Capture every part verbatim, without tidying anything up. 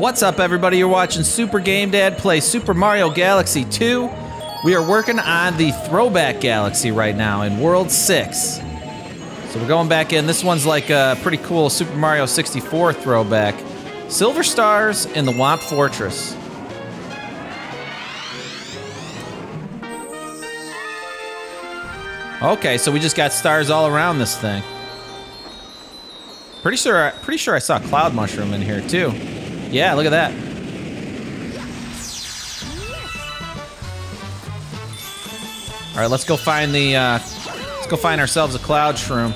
What's up, everybody? You're watching Super Game Dad play Super Mario Galaxy two. We are working on the Throwback Galaxy right now in World six. So we're going back in. This one's like a pretty cool Super Mario sixty-four throwback. Silver Stars in the Whomp Fortress. Okay, so we just got stars all around this thing. Pretty sure, I, pretty sure I saw Cloud Mushroom in here too. Yeah, look at that. All right, let's go find the. Uh, let's go find ourselves a Cloud Shroom.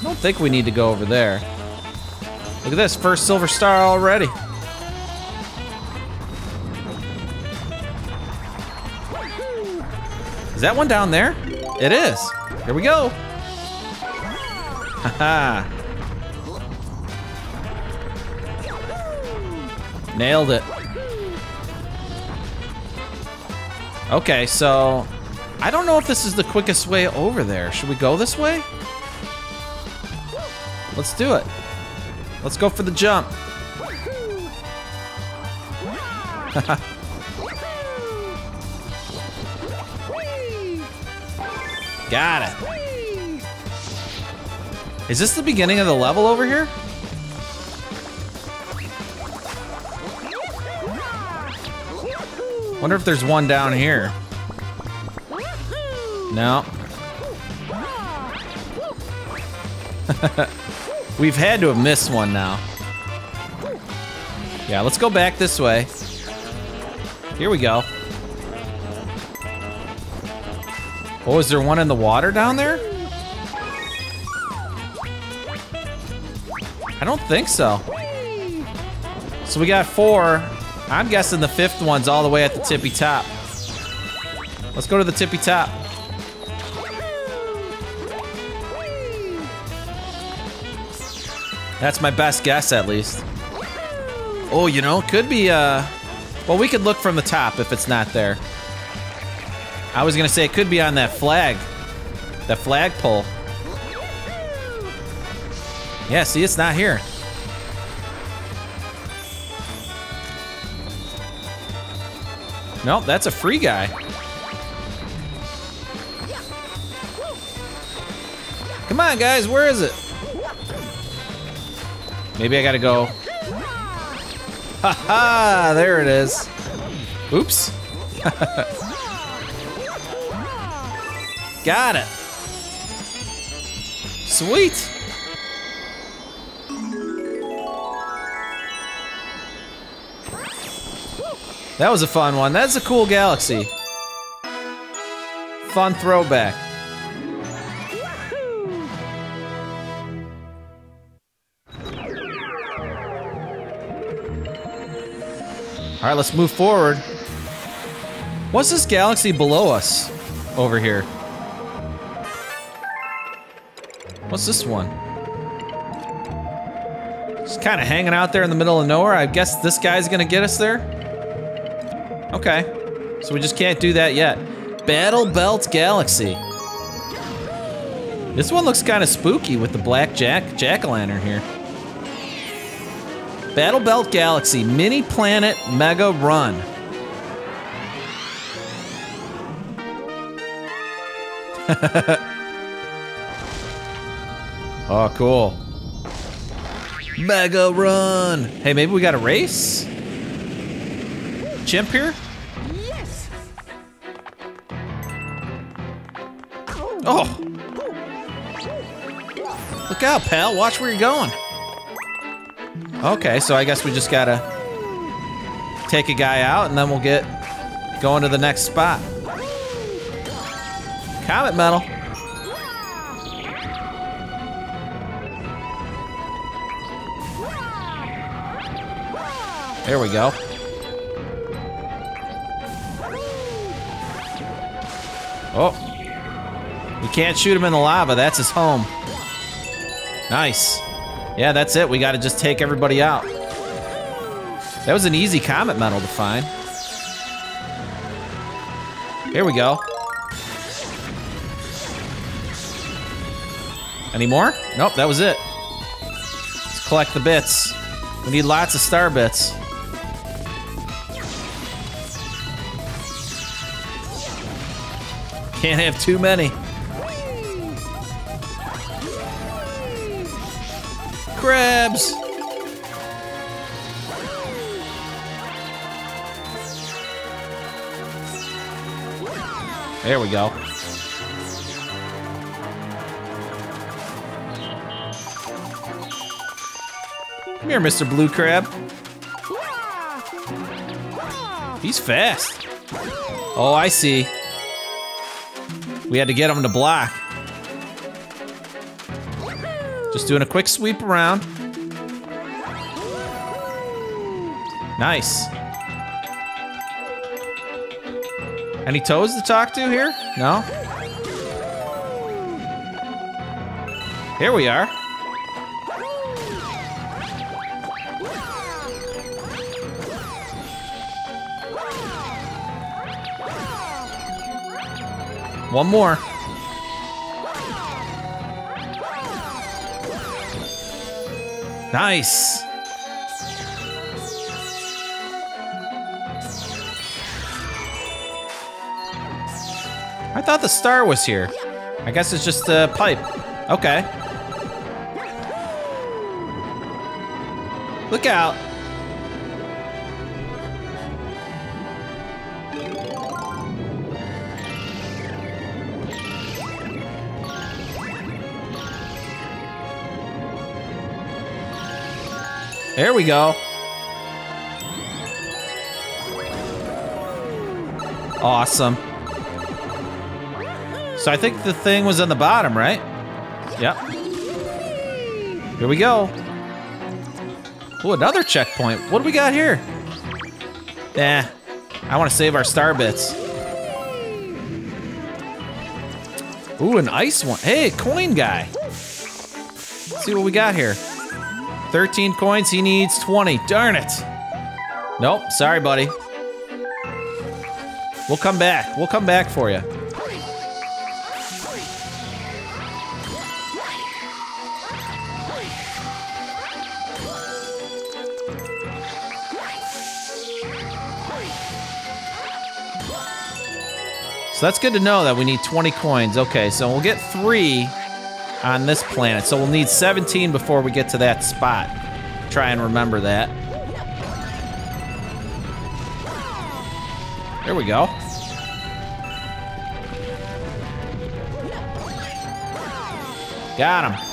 I don't think we need to go over there. Look at this, first silver star already. Is that one down there? It is. Here we go. Haha. Nailed it. Okay, so I don't know if this is the quickest way over there. Should we go this way? Let's do it. Let's go for the jump. Got it. Is this the beginning of the level over here? Wonder if there's one down here. No. We've had to have missed one now. Yeah, let's go back this way. Here we go. Oh, is there one in the water down there? I don't think so. So we got four. I'm guessing the fifth one's all the way at the tippy top. Let's go to the tippy top. That's my best guess, at least. Oh, you know, could be, uh... well, we could look from the top if it's not there. I was gonna say it could be on that flag. That flagpole. Yeah, see, it's not here. Nope, that's a free guy. Come on, guys, where is it? Maybe I gotta go. Ha ha, there it is. Oops. Got it. Sweet. That was a fun one. That's a cool galaxy. Fun throwback. All right, let's move forward. What's this galaxy below us over here? What's this one? Just kind of hanging out there in the middle of nowhere. I guess this guy's gonna get us there. Okay, so we just can't do that yet. Battle Belt Galaxy. This one looks kind of spooky with the black jack jack-o'-lantern here. Battle Belt Galaxy, Mini Planet Mega Run. Oh, cool. Mega Run. Hey, maybe we got a race? Chimp here? Yes. Oh. Look out, pal. Watch where you're going. Okay, so I guess we just gotta take a guy out and then we'll get going to the next spot. Comet medal. There we go. Oh, we can't shoot him in the lava. That's his home. Nice. Yeah, that's it. We got to just take everybody out. That was an easy comet medal to find. Here we go. Any more? Nope, that was it. Let's collect the bits. We need lots of star bits. Can't have too many. Crabs! There we go. Come here, Mister Blue Crab. He's fast. Oh, I see. We had to get him to block. Just doing a quick sweep around. Nice. Any toads to talk to here? No? Here we are. One more. Nice. I thought the star was here. I guess it's just a pipe. Okay. Look out. There we go. Awesome. So I think the thing was on the bottom, right? Yep. Here we go. Oh, another checkpoint. What do we got here? Eh, I want to save our star bits. Ooh, an ice one. Hey, coin guy. Let's see what we got here. thirteen coins, he needs twenty. Darn it. Nope, sorry, buddy. We'll come back. We'll come back for you. So that's good to know that we need twenty coins. Okay, so we'll get three on this planet. So we'll need seventeen before we get to that spot. Try and remember that. There we go. Got him.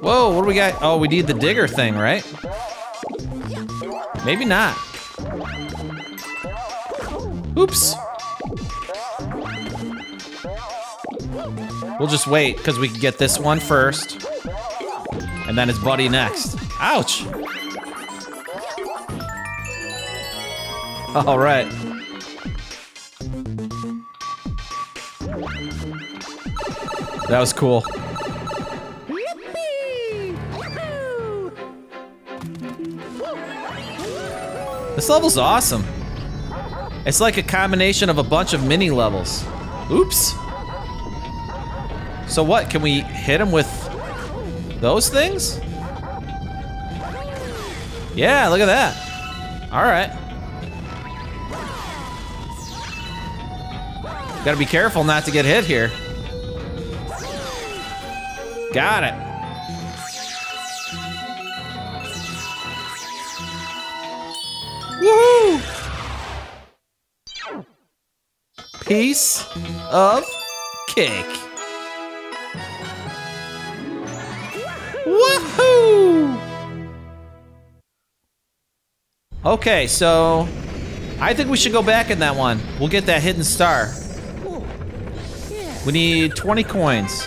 Whoa, what do we got? Oh, we need the digger thing, right? Maybe not. Oops. We'll just wait, because we can get this one first. And then his buddy next. Ouch! All right. That was cool. This level's awesome. It's like a combination of a bunch of mini levels. Oops. So what, can we hit him with those things? Yeah, look at that. All right. Gotta be careful not to get hit here. Got it. Woohoo! Piece of cake. Woohoo! Okay, so I think we should go back in that one. We'll get that hidden star. We need twenty coins.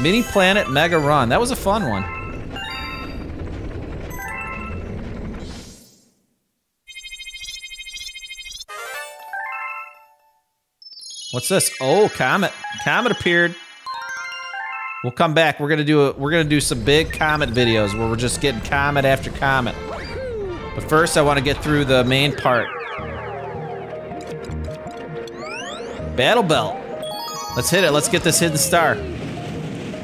Mini Planet Mega Run. That was a fun one. What's this? Oh, comet. Comet appeared. We'll come back. We're gonna do a, we're gonna do some big comet videos where we're just getting comet after comet. But first I want to get through the main part. Battle Belt. Let's hit it. Let's get this hidden star.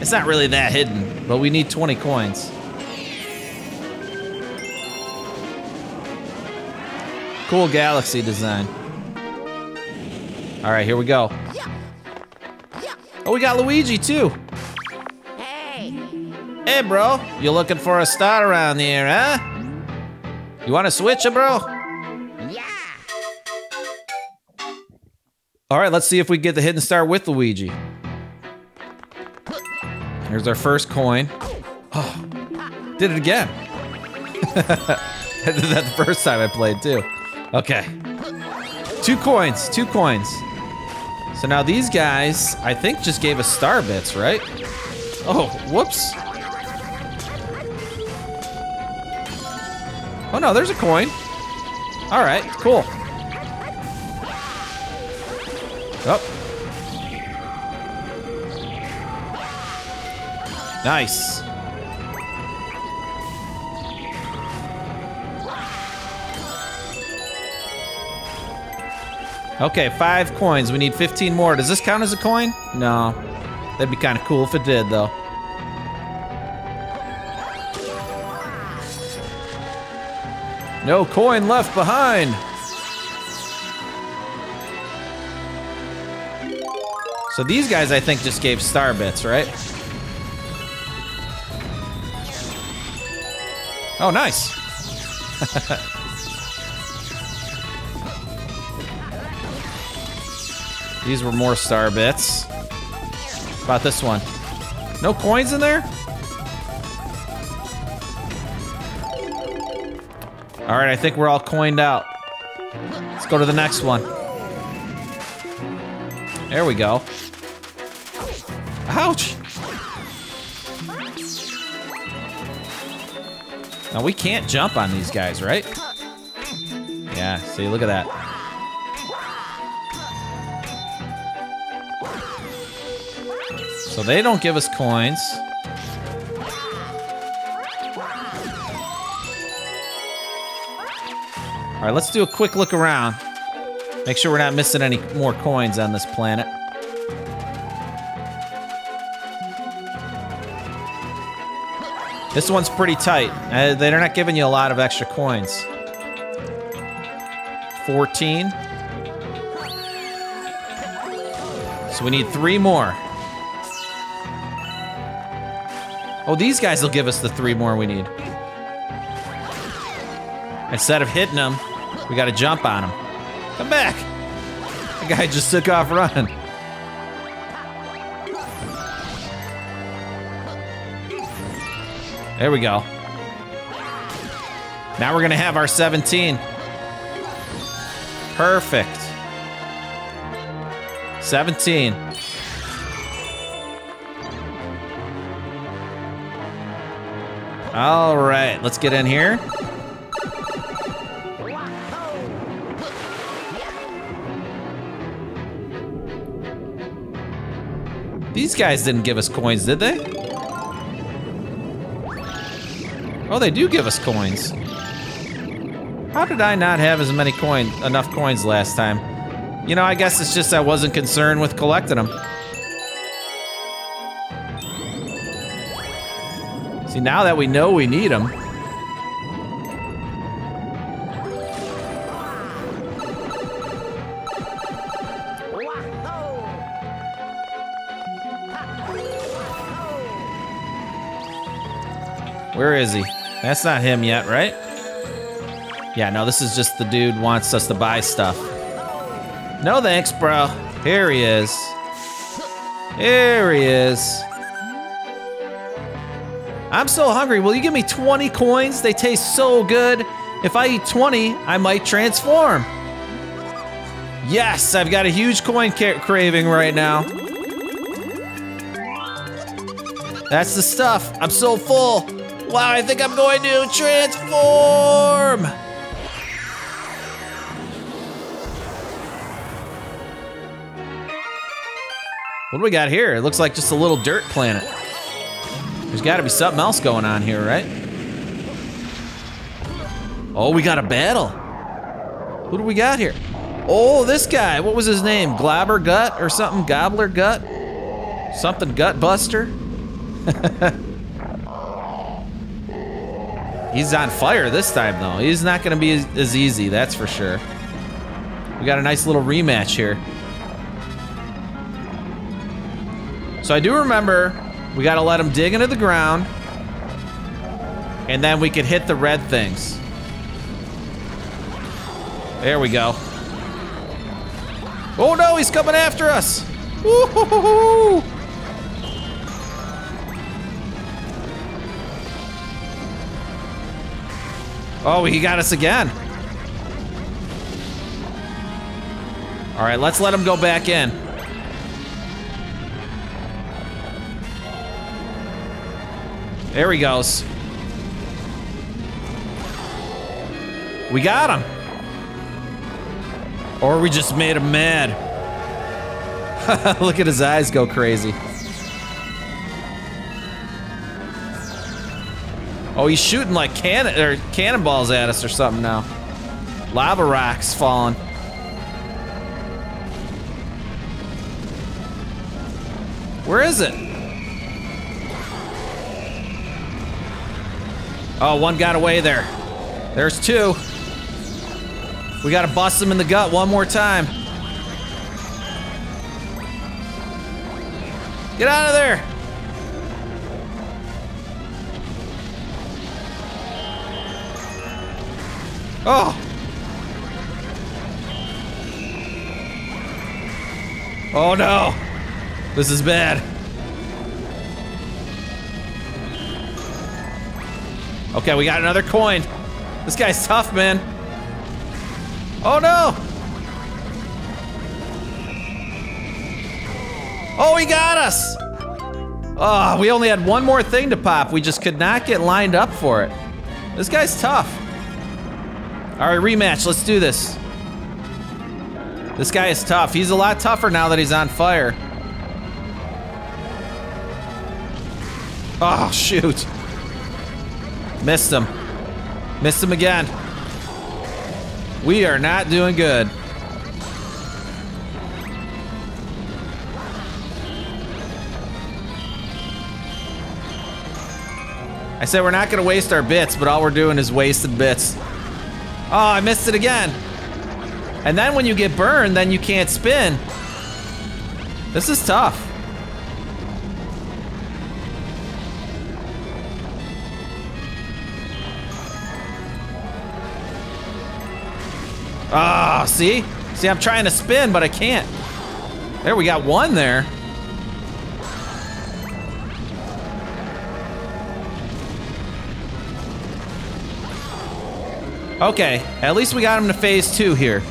It's not really that hidden, but we need twenty coins. Cool galaxy design. All right, here we go. Oh, we got Luigi too. Hey. Hey, bro. You looking for a star around here, huh? You want to switch it, bro? Yeah. All right, let's see if we can get the hidden star with Luigi. Here's our first coin. Oh, did it again. I did that the first time I played too. Okay. Two coins, two coins. So now these guys, I think, just gave us star bits, right? Oh, whoops. Oh no, there's a coin. All right, cool. Oh. Nice. Okay, five coins. We need fifteen more. Does this count as a coin? No. That'd be kind of cool if it did, though. No coin left behind. So these guys, I think, just gave star bits, right? Oh, nice. These were more star bits. How about this one? No coins in there? All right, I think we're all coined out. Let's go to the next one. There we go. Ouch! Now we can't jump on these guys, right? Yeah, see, look at that. So they don't give us coins. All right, let's do a quick look around. Make sure we're not missing any more coins on this planet. This one's pretty tight. Uh, they're not giving you a lot of extra coins. fourteen. So we need three more. Oh, these guys will give us the three more we need. Instead of hitting them, we gotta jump on them. Come back! The guy just took off running. There we go. Now we're gonna have our seventeen. Perfect. seventeen. All right, let's get in here. These guys didn't give us coins, did they? Oh, they do give us coins. How did I not have as many coin, enough coins last time? You know, I guess it's just I wasn't concerned with collecting them. See, now that we know we need them. Where is he? That's not him yet, right? Yeah, no, this is just the dude wants us to buy stuff. No thanks, bro. Here he is. Here he is. I'm so hungry. Will you give me twenty coins? They taste so good. If I eat twenty, I might transform. Yes, I've got a huge coin ca- craving right now. That's the stuff. I'm so full. Wow, I think I'm going to transform. What do we got here? It looks like just a little dirt planet. There's gotta be something else going on here, right? Oh, we got a battle. Who do we got here? Oh, this guy, what was his name? Globber Gut or something? Gobbler Gut? Something Gut Buster? He's on fire this time though. He's not gonna be as, as easy, that's for sure. We got a nice little rematch here. So I do remember we gotta let him dig into the ground and then we could hit the red things. There we go. Oh no, he's coming after us. Woo-hoo-hoo-hoo. Oh, he got us again. All right, let's let him go back in. There he goes. We got him. Or we just made him mad. Look at his eyes go crazy. Oh, he's shooting like cannon or cannonballs at us or something now. Lava rocks falling. Where is it? Oh, one got away there. There's two. We gotta bust them in the gut one more time. Get out of there. Oh. Oh no. This is bad. Okay, we got another coin. This guy's tough, man. Oh no. Oh, he got us. Oh, we only had one more thing to pop. We just could not get lined up for it. This guy's tough. All right, rematch, let's do this. This guy is tough. He's a lot tougher now that he's on fire. Oh, shoot. Missed him. Missed him again. We are not doing good. I said we're not gonna waste our bits, but all we're doing is wasting bits. Oh, I missed it again. And then when you get burned, then you can't spin. This is tough. Ah, oh, see? See, I'm trying to spin, but I can't. There, we got one there. Okay, at least we got him to phase two here.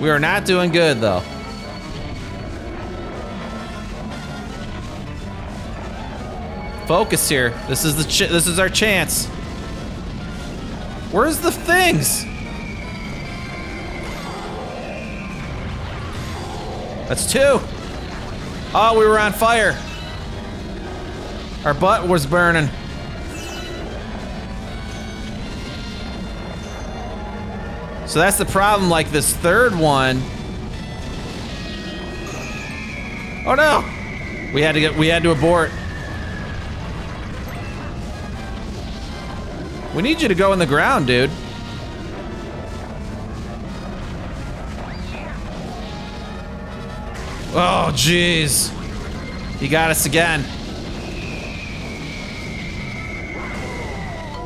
We are not doing good though. Focus here. This is the ch this is our chance. Where's the things? That's two. Oh, we were on fire. Our butt was burning. So that's the problem, like this third one. Oh no! We had to get, we had to abort. We need you to go in the ground, dude. Oh jeez. He got us again.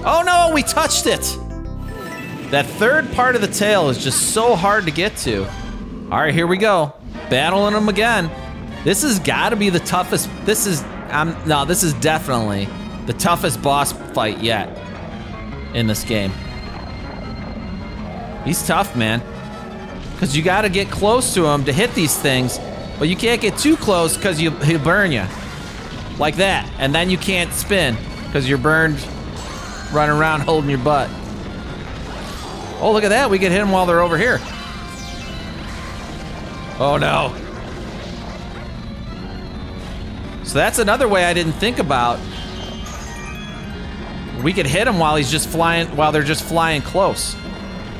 Oh no, we touched it! That third part of the tail is just so hard to get to. All right, here we go. Battling them again. This has got to be the toughest. This is, I'm, no, this is definitely the toughest boss fight yet in this game. He's tough, man. Because you got to get close to him to hit these things, but you can't get too close because you, he'll burn you. Like that. And then you can't spin because you're burned running around holding your butt. Oh, look at that. We can hit them while they're over here. Oh, no. So that's another way I didn't think about. We could hit him while he's just flying, while they're just flying close.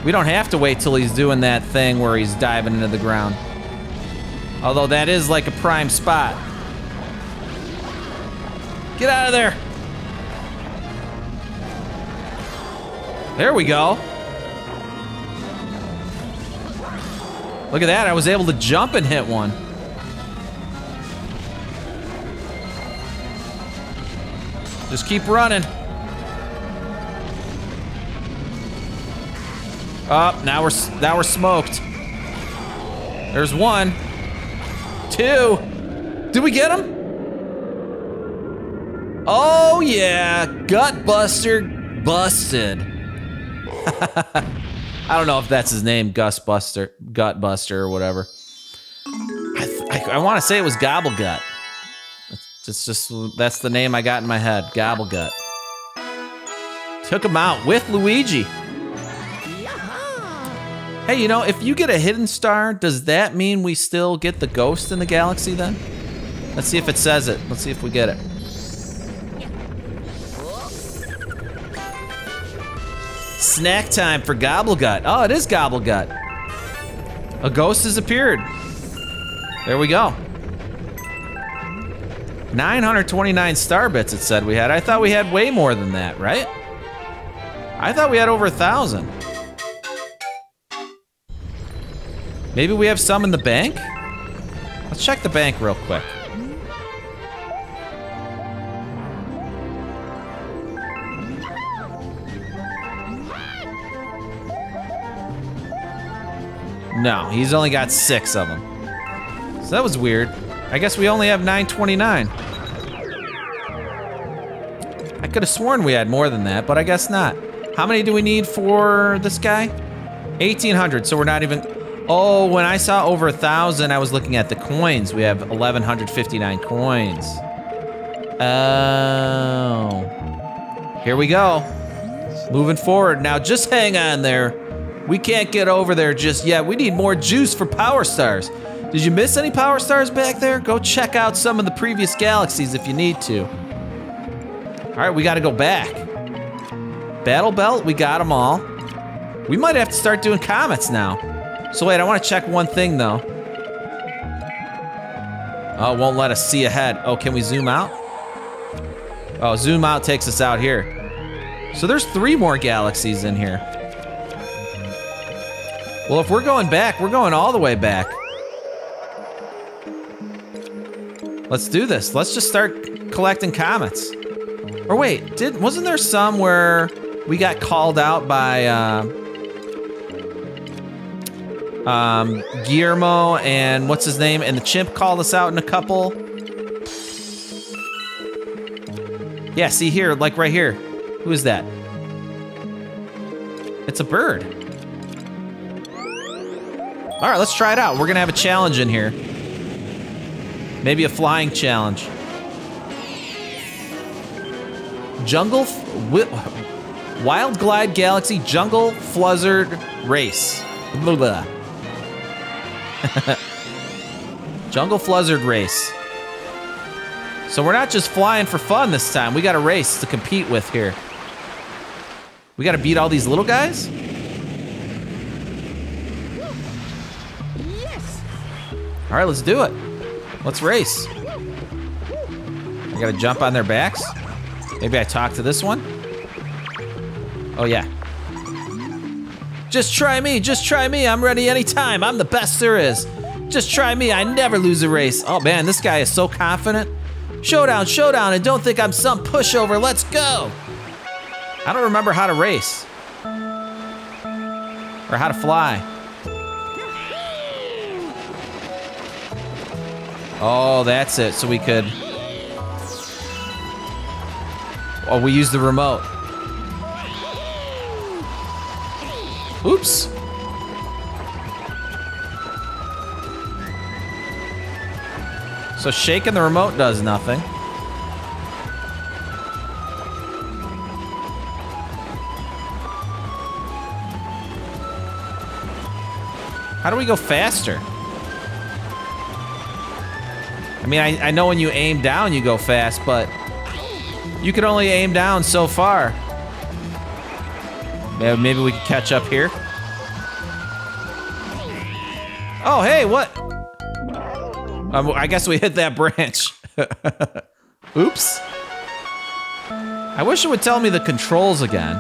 We don't have to wait till he's doing that thing where he's diving into the ground. Although that is like a prime spot. Get out of there. There we go. Look at that, I was able to jump and hit one. Just keep running. Up, oh, now we're now we're smoked. There's one. Two. Did we get him? Oh yeah, Gut Buster busted. I don't know if that's his name, Gus Buster, Gut Buster or whatever. I I, I want to say it was Gobblegut. It's just, that's the name I got in my head, Gobblegut. Took him out with Luigi. Hey, you know, if you get a hidden star, does that mean we still get the ghost in the galaxy then? Let's see if it says it. Let's see if we get it. Snack time for Gobblegut. Oh, it is Gobblegut. A ghost has appeared. There we go. nine hundred twenty-nine star bits it said we had. I thought we had way more than that, right? I thought we had over a thousand. Maybe we have some in the bank? Let's check the bank real quick. No, he's only got six of them. So that was weird. I guess we only have nine twenty-nine. I could have sworn we had more than that, but I guess not. How many do we need for this guy? eighteen hundred, so we're not even... Oh, when I saw over a thousand, I was looking at the coins. We have eleven fifty-nine coins. Oh. Here we go. Moving forward. Now, just hang on there. We can't get over there just yet. We need more juice for Power Stars. Did you miss any Power Stars back there? Go check out some of the previous galaxies if you need to. All right, we gotta go back. Battle Belt, we got them all. We might have to start doing comets now. So wait, I wanna check one thing though. Oh, it won't let us see ahead. Oh, can we zoom out? Oh, zoom out takes us out here. So there's three more galaxies in here. Well, if we're going back, we're going all the way back. Let's do this. Let's just start collecting comets. Or wait, did wasn't there some where we got called out by uh, um, Guillermo and what's his name? And the chimp called us out in a couple. Yeah, see here, like right here. Who is that? It's a bird. All right, let's try it out. We're gonna have a challenge in here. Maybe a flying challenge. Jungle, F Wild Glide Galaxy, Jungle Fluzzard Race. Blah, blah. Jungle Fluzzard Race. So we're not just flying for fun this time. We got a race to compete with here. We got to beat all these little guys? Yes. All right, let's do it. Let's race. I gotta jump on their backs. Maybe I talk to this one. Oh yeah. Just try me, just try me. I'm ready anytime. I'm the best there is. Just try me, I never lose a race. Oh man, this guy is so confident. Showdown, showdown, and don't think I'm some pushover. Let's go. I don't remember how to race. Or how to fly. Oh, that's it, so we could... Oh, we use the remote. Oops. So shaking the remote does nothing. How do we go faster? I mean, I, I know when you aim down, you go fast, but you can only aim down so far. Maybe we could catch up here. Oh, hey, what? Um, I guess we hit that branch. Oops. I wish it would tell me the controls again.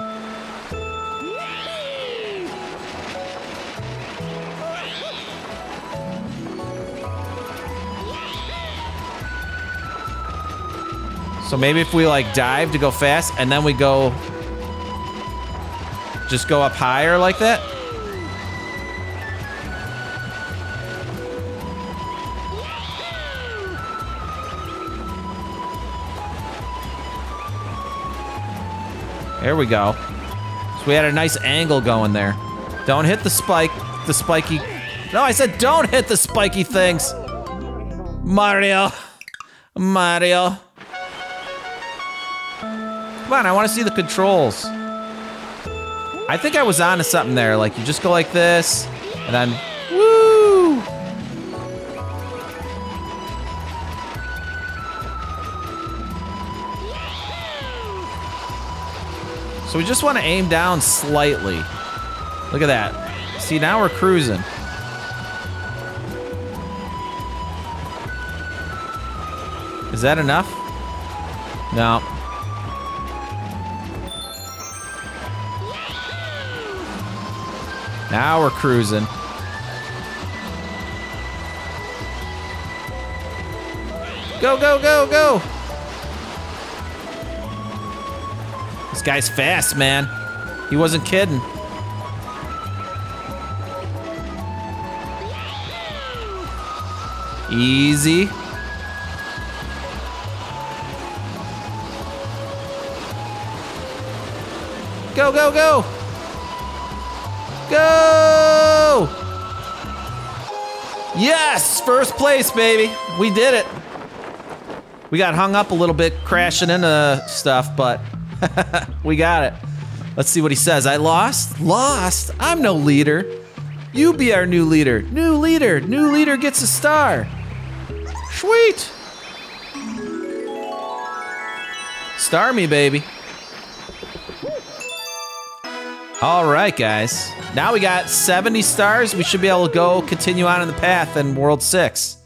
So maybe if we like dive to go fast and then we go, just go up higher like that? There we go. So we had a nice angle going there. Don't hit the spike, the spiky. No, I said don't hit the spiky things. Mario, Mario. Come on, I want to see the controls. I think I was onto something there. Like, you just go like this, and then, woo! So we just want to aim down slightly. Look at that. See, now we're cruising. Is that enough? No. Now we're cruising. Go, go, go, go! This guy's fast, man. He wasn't kidding. Easy. Go, go, go! Go! Yes! First place, baby. We did it. We got hung up a little bit crashing into stuff, but we got it. Let's see what he says. I lost? Lost? I'm no leader. You be our new leader. New leader. New leader gets a star. Sweet. Star me, baby. All right, guys. Now we got seventy stars. We should be able to go continue on in the path in World six.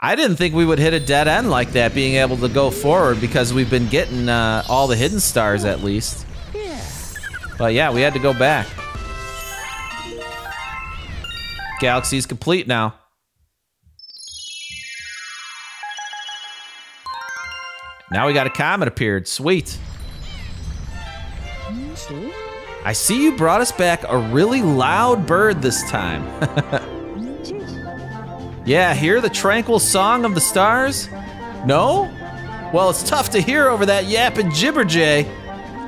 I didn't think we would hit a dead end like that, being able to go forward, because we've been getting uh, all the hidden stars at least. But yeah, we had to go back. Galaxy's complete now. Now we got a comet appeared. Sweet. I see you brought us back a really loud bird this time. Yeah, hear the tranquil song of the stars? No? Well, it's tough to hear over that yapping jibberjay.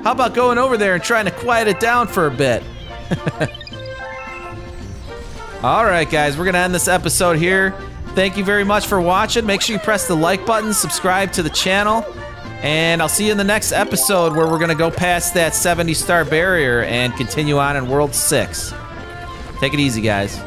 How about going over there and trying to quiet it down for a bit? All right, guys, we're gonna end this episode here. Thank you very much for watching. Make sure you press the like button, subscribe to the channel. And I'll see you in the next episode where we're going to go past that seventy star barrier and continue on in World six. Take it easy, guys.